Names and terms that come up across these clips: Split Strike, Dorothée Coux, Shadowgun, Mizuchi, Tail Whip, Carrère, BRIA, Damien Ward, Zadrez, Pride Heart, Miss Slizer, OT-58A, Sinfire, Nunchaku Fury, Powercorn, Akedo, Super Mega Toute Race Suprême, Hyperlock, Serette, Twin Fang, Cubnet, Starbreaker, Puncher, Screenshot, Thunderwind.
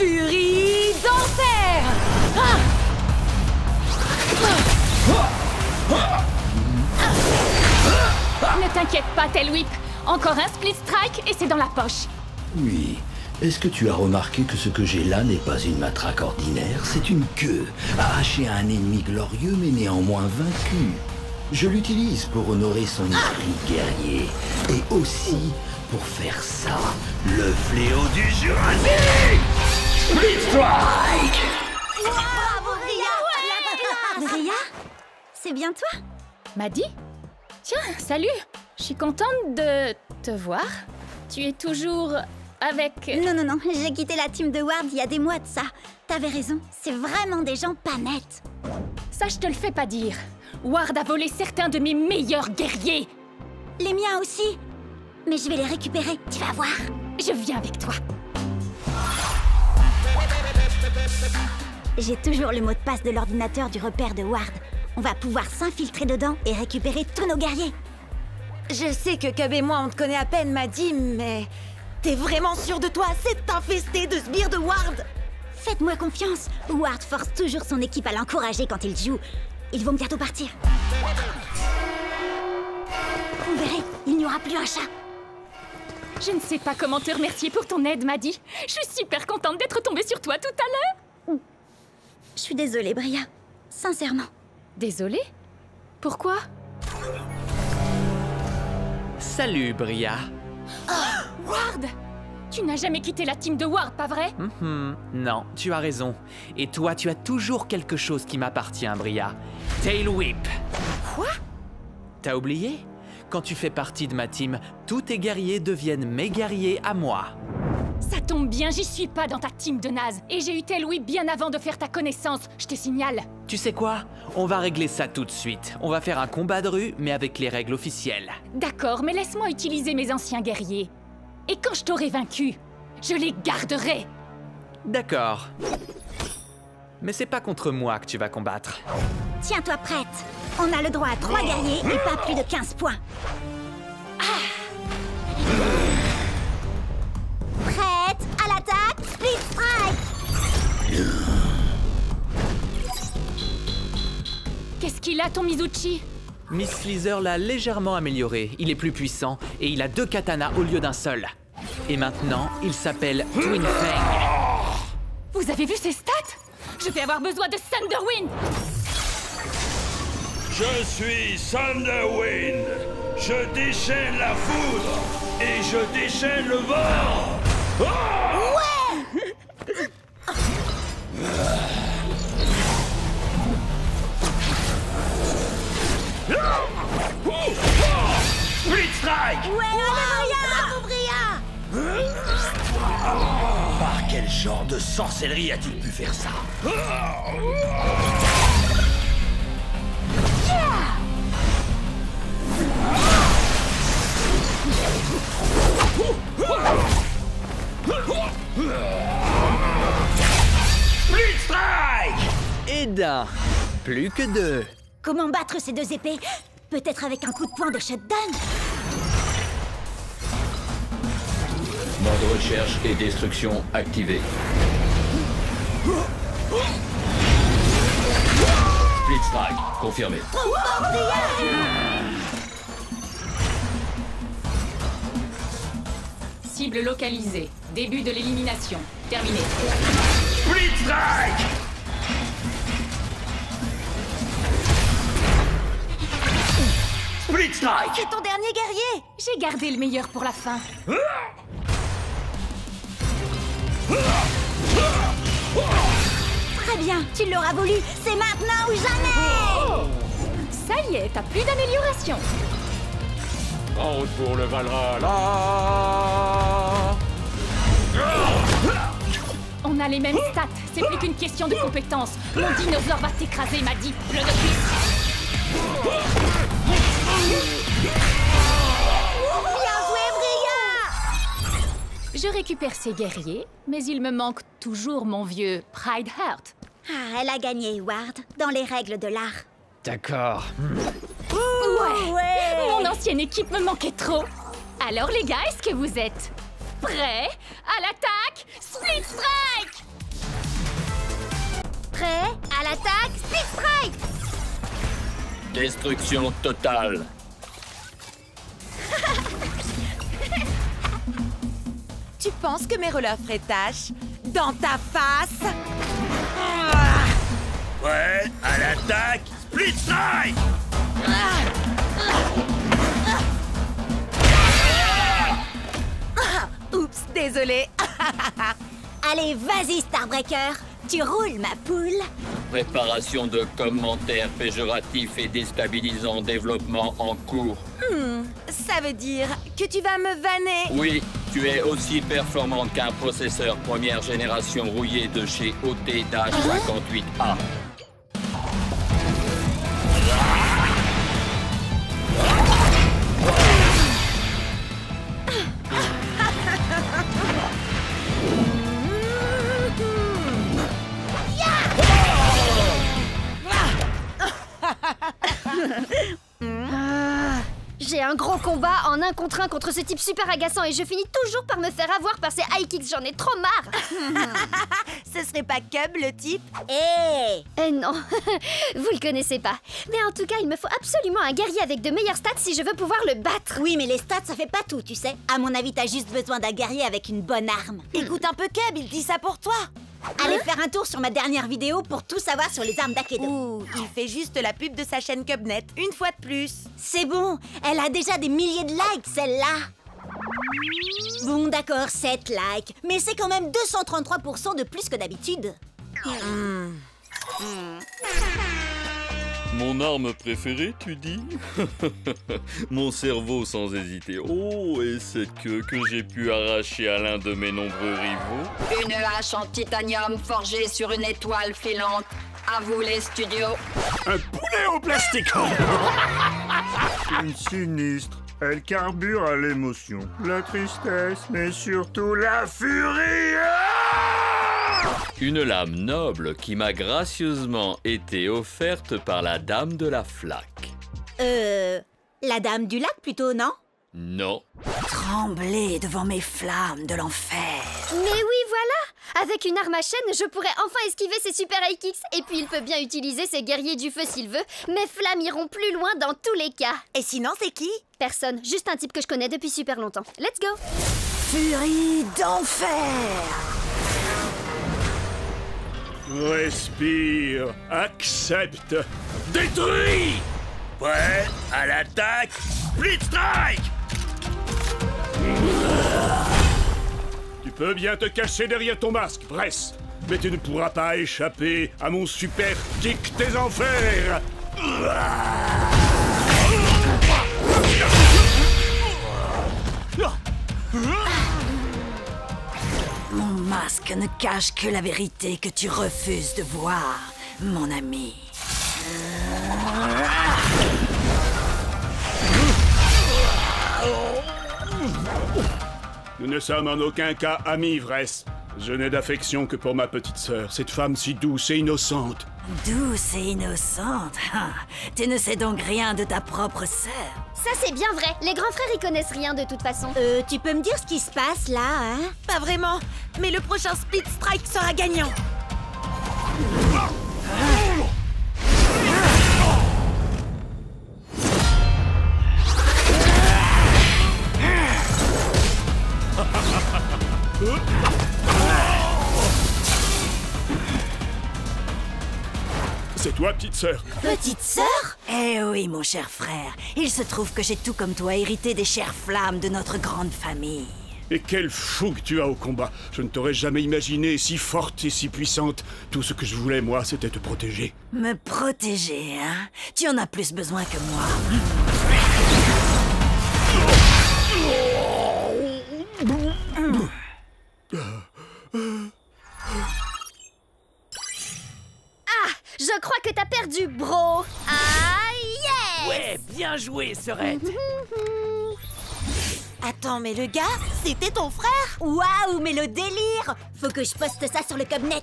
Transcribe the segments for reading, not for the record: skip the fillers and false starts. Furie d'enfer. Ne t'inquiète pas, Tail Whip. Encore un Split Strike et c'est dans la poche. Oui. Est-ce que tu as remarqué que ce que j'ai là n'est pas une matraque ordinaire, c'est une queue, arrachée à un ennemi glorieux mais néanmoins vaincu. Je l'utilise pour honorer son esprit guerrier, et aussi pour faire ça, le fléau du Jurassique. Split Strike. Bravo Bria. Bria, c'est bien toi? Maddy? Tiens, salut. Je suis contente de te voir. Tu es toujours... avec... Non, j'ai quitté la team de Ward il y a des mois de ça. T'avais raison, c'est vraiment des gens pas nets. Ça, je te le fais pas dire. Ward a volé certains de mes meilleurs guerriers. Les miens aussi. Mais je vais les récupérer, tu vas voir. Je viens avec toi. J'ai toujours le mot de passe de l'ordinateur du repère de Ward. On va pouvoir s'infiltrer dedans et récupérer tous nos guerriers. Je sais que Cub et moi, on te connaît à peine, Maddy, mais... t'es vraiment sûre de toi? C'est infesté de sbires de Ward! Faites-moi confiance! Ward force toujours son équipe à l'encourager quand il joue. Ils vont bientôt partir. Vous verrez, il n'y aura plus un chat. Je ne sais pas comment te remercier pour ton aide, Maddy. Je suis super contente d'être tombée sur toi tout à l'heure. Je suis désolée, Bria. Sincèrement. Désolée? Pourquoi? Salut, Bria. Oh, Ward! Tu n'as jamais quitté la team de Ward, pas vrai? Non, tu as raison. Et toi, tu as toujours quelque chose qui m'appartient, Bria. Tail Whip. Quoi? T'as oublié? Quand tu fais partie de ma team, tous tes guerriers deviennent mes guerriers à moi. Ça tombe bien, j'y suis pas dans ta team de naze. Et j'ai eu Tail Whip bien avant de faire ta connaissance, je te signale. Tu sais quoi? On va régler ça tout de suite. On va faire un combat de rue, mais avec les règles officielles. D'accord, mais laisse-moi utiliser mes anciens guerriers. Et quand je t'aurai vaincu, je les garderai. D'accord. Mais c'est pas contre moi que tu vas combattre. Tiens-toi prête. On a le droit à 3 guerriers et pas plus de 15 points. Prête à l'attaque, Split Strike! Qu'est-ce qu'il a, ton Mizuchi? Miss Slizer l'a légèrement amélioré. Il est plus puissant et il a 2 katanas au lieu d'un seul. Et maintenant, il s'appelle Twin Fang. Vous avez vu ses stats? Je vais avoir besoin de Thunderwind! Je suis Thunderwind! Je déchaîne la foudre et je déchaîne le vent! Oh ouais. Split Strike. Ouais, bravo Bria. Par quel genre de sorcellerie a-t-il pu faire ça? Split Strike! Et d'un, plus que 2. Comment battre ces 2 épées? Peut-être avec un coup de poing de Shadowgun? Mode de recherche et destruction activé. Split Strike, confirmé. Trop fort, Bria! Cible localisée. Début de l'élimination. Terminé. Split Strike! Split Strike! C'est ton dernier guerrier! J'ai gardé le meilleur pour la fin. Très bien, tu l'auras voulu. C'est maintenant ou jamais! Oh, ça y est, t'as plus d'amélioration. En route pour le Valhalla. On a les mêmes stats, c'est plus qu'une question de compétence. Mon dinosaure va t'écraser, Maddy, le de cuisse. Bien joué, Bria. Je récupère ses guerriers, mais il me manque toujours mon vieux Pride Heart. Ah, elle a gagné, Ward, dans les règles de l'art. D'accord. Ouais. Mon ancienne équipe me manquait trop. Alors les gars, est-ce que vous êtes prêts à l'attaque Split Strike? Attaque Split Strike. Destruction totale. Tu penses que mes releurs feraient tâche dans ta face? Ouais, à l'attaque Split Strike. Oups, désolé. Allez, vas-y, Starbreaker. Tu roules, ma poule. Préparation de commentaires péjoratifs et déstabilisants, développement en cours. Ça veut dire que tu vas me vanner? Oui, tu es aussi performante qu'un processeur première génération rouillé de chez OT-58A. J'ai un gros combat en 1 contre 1 contre ce type super agaçant et je finis toujours par me faire avoir par ses high kicks, j'en ai trop marre. Ce serait pas Cub le type? Non, vous le connaissez pas. Mais en tout cas, il me faut absolument un guerrier avec de meilleures stats si je veux pouvoir le battre. Oui, mais les stats, ça fait pas tout, tu sais. À mon avis, t'as juste besoin d'un guerrier avec une bonne arme. Écoute un peu Cub, il dit ça pour toi. Allez faire un tour sur ma dernière vidéo pour tout savoir sur les armes d'Akedo. Ouh, il fait juste la pub de sa chaîne Cubnet, une fois de plus. C'est bon, elle a déjà des milliers de likes, celle-là. Bon, d'accord, 7 likes, mais c'est quand même 233% de plus que d'habitude. Mon arme préférée, tu dis? Mon cerveau sans hésiter. Oh, et cette queue que j'ai pu arracher à l'un de mes nombreux rivaux. Une hache en titanium forgée sur une étoile filante. À vous les studios. Un poulet au plastique. Une sinistre. Elle carbure à l'émotion, la tristesse, mais surtout la furie. Une lame noble qui m'a gracieusement été offerte par la dame de la flaque. La dame du lac plutôt, non? Non. Tremblez devant mes flammes de l'enfer. Mais oui, voilà. Avec une arme à chaîne, je pourrais enfin esquiver ses super high kicks. Et puis il peut bien utiliser ses guerriers du feu s'il veut. Mes flammes iront plus loin dans tous les cas. Et sinon, c'est qui? Personne, juste un type que je connais depuis super longtemps. Let's go. Furie d'enfer. Respire, accepte, détruis! Prêt à l'attaque, Split Strike! Tu peux bien te cacher derrière ton masque, Bress, mais tu ne pourras pas échapper à mon super kick des enfers! Mon masque ne cache que la vérité que tu refuses de voir, mon ami. Nous ne sommes en aucun cas amis, Vress. Je n'ai d'affection que pour ma petite sœur, cette femme si douce et innocente. Douce et innocente? Tu ne sais donc rien de ta propre sœur? Ça c'est bien vrai, les grands frères y connaissent rien de toute façon. Tu peux me dire ce qui se passe là, hein? Pas vraiment, mais le prochain Split Strike sera gagnant. C'est toi, petite sœur. Petite sœur? Eh oui, mon cher frère. Il se trouve que j'ai tout comme toi hérité des chères flammes de notre grande famille. Et quelle fougue tu as au combat. Je ne t'aurais jamais imaginé si forte et si puissante. Tout ce que je voulais, moi, c'était te protéger. Me protéger, hein? Tu en as plus besoin que moi. Je crois que t'as perdu, bro. Ah, yes. Ouais, bien joué, Serette. Attends, mais le gars, c'était ton frère? Waouh, mais le délire! Faut que je poste ça sur le Cubnet.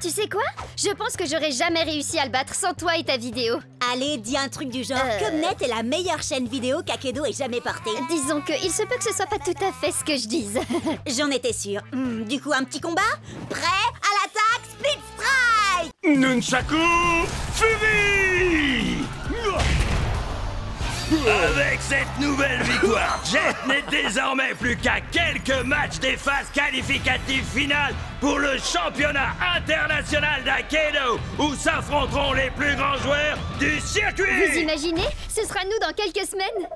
Tu sais quoi? Je pense que j'aurais jamais réussi à le battre sans toi et ta vidéo. Allez, dis un truc du genre. Cubnet est la meilleure chaîne vidéo qu'Akedo ait jamais portée. Disons que il se peut que ce soit pas tout à fait ce que je dise. J'en étais sûre. Du coup, un petit combat? Prêt à l'attaque Split Strike! Nunchaku Fury! Avec cette nouvelle victoire, Jet n'est désormais plus qu'à quelques matchs des phases qualificatives finales pour le championnat international d'Akedo, où s'affronteront les plus grands joueurs du circuit. Vous imaginez? Ce sera nous dans quelques semaines.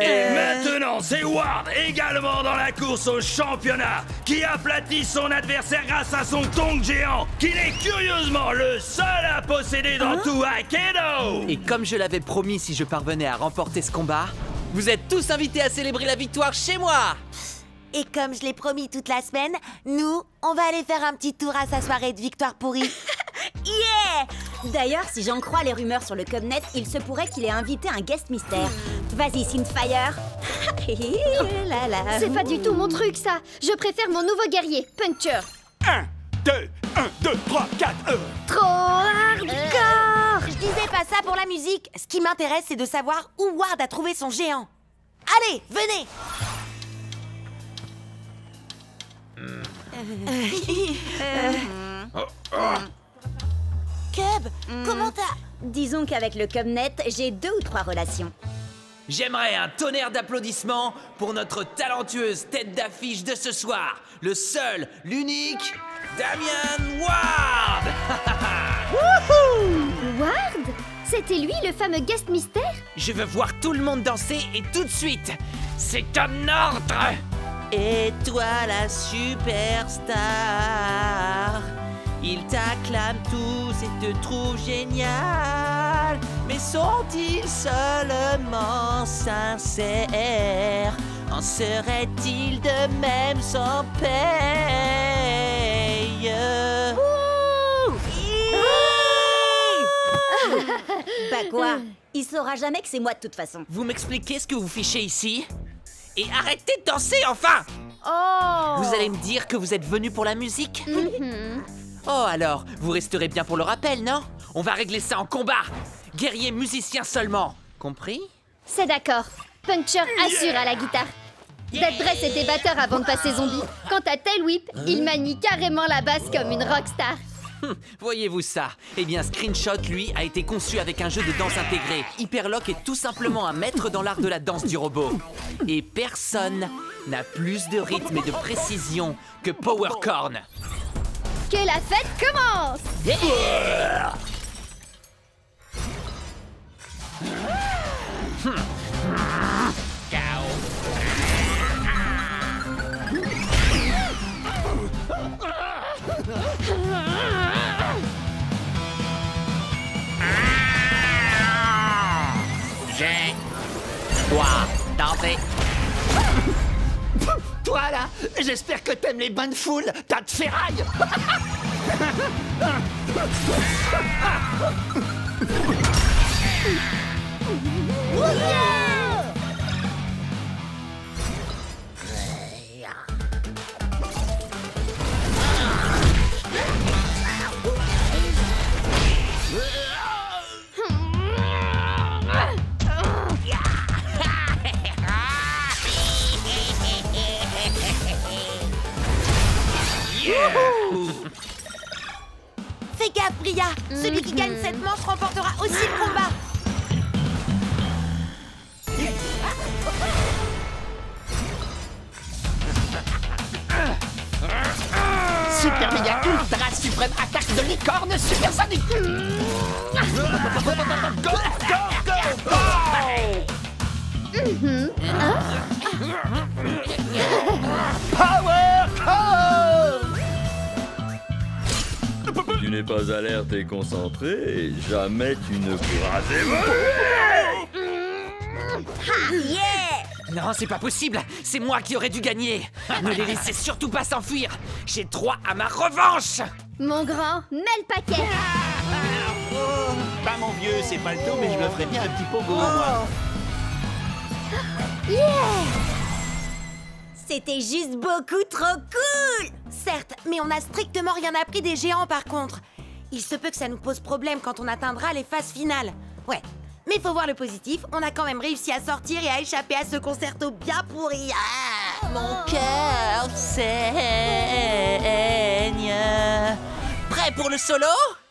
Et maintenant, c'est Ward, également dans la course au championnat, qui aplatit son adversaire grâce à son tong géant, qu'il est curieusement le seul à posséder dans tout Akedo. Et comme je l'avais promis, si je parvenais à remporter ce combat, vous êtes tous invités à célébrer la victoire chez moi. Et comme je l'ai promis toute la semaine, nous, on va aller faire un petit tour à sa soirée de victoire pourrie. Yeah! D'ailleurs, si j'en crois les rumeurs sur le Cubnet, il se pourrait qu'il ait invité un guest mystère. Vas-y, Sinfire. C'est pas du tout mon truc, ça. Je préfère mon nouveau guerrier, Puncher. 1, 2, 1, 2, 3, 4, Trop hardcore! Je disais pas ça pour la musique. Ce qui m'intéresse, c'est de savoir où Ward a trouvé son géant. Allez, venez! Cub, comment t'as... Disons qu'avec le Cubnet, j'ai 2 ou 3 relations. J'aimerais un tonnerre d'applaudissements pour notre talentueuse tête d'affiche de ce soir, le seul, l'unique, Damien Ward. Wouhou! Ward? C'était lui le fameux guest mystère? Je veux voir tout le monde danser et tout de suite. C'est comme ordre. Et toi la superstar, ils t'acclament tous et te trouvent génial. Mais sont-ils seulement sincères? En serait-il de même sans paye? Bah quoi? Il saura jamais que c'est moi de toute façon. Vous m'expliquez ce que vous fichez ici? Et arrêtez de danser, enfin! Oh! Vous allez me dire que vous êtes venu pour la musique? Oh alors, vous resterez bien pour le rappel, non? On va régler ça en combat! Guerrier musicien seulement! Compris? C'est d'accord. Puncher assure à la guitare. Zadrez était batteur avant de passer zombie. Quant à Tail Whip, il manie carrément la basse comme une rockstar. Voyez-vous ça? Eh bien, Screenshot, lui, a été conçu avec un jeu de danse intégré. Hyperlock est tout simplement un maître dans l'art de la danse du robot. Et personne n'a plus de rythme et de précision que Powercorn. Que la fête commence! Toi là, j'espère que t'aimes les bains de foule, t'as de ferraille. Fais gaffe, Bria. Celui qui gagne cette manche remportera aussi le combat. Super Mega Toute Race Suprême attaque de licorne supersonique. Go, go, go, go. Powercorn! Tu n'es pas alerte et concentré, et jamais tu ne pourras évoluer. Non, c'est pas possible. C'est moi qui aurais dû gagner. Ne les laissez surtout pas s'enfuir. J'ai droit à ma revanche. Mon grand, mets le paquet. Pas mon vieux, c'est pas le tout, mais je me ferais bien un petit pogo, moi. C'était juste beaucoup trop cool! Certes, mais on n'a strictement rien appris des géants par contre. Il se peut que ça nous pose problème quand on atteindra les phases finales. Ouais, mais faut voir le positif, on a quand même réussi à sortir et à échapper à ce concerto bien pourri. Mon cœur saigne. Prêt pour le solo ?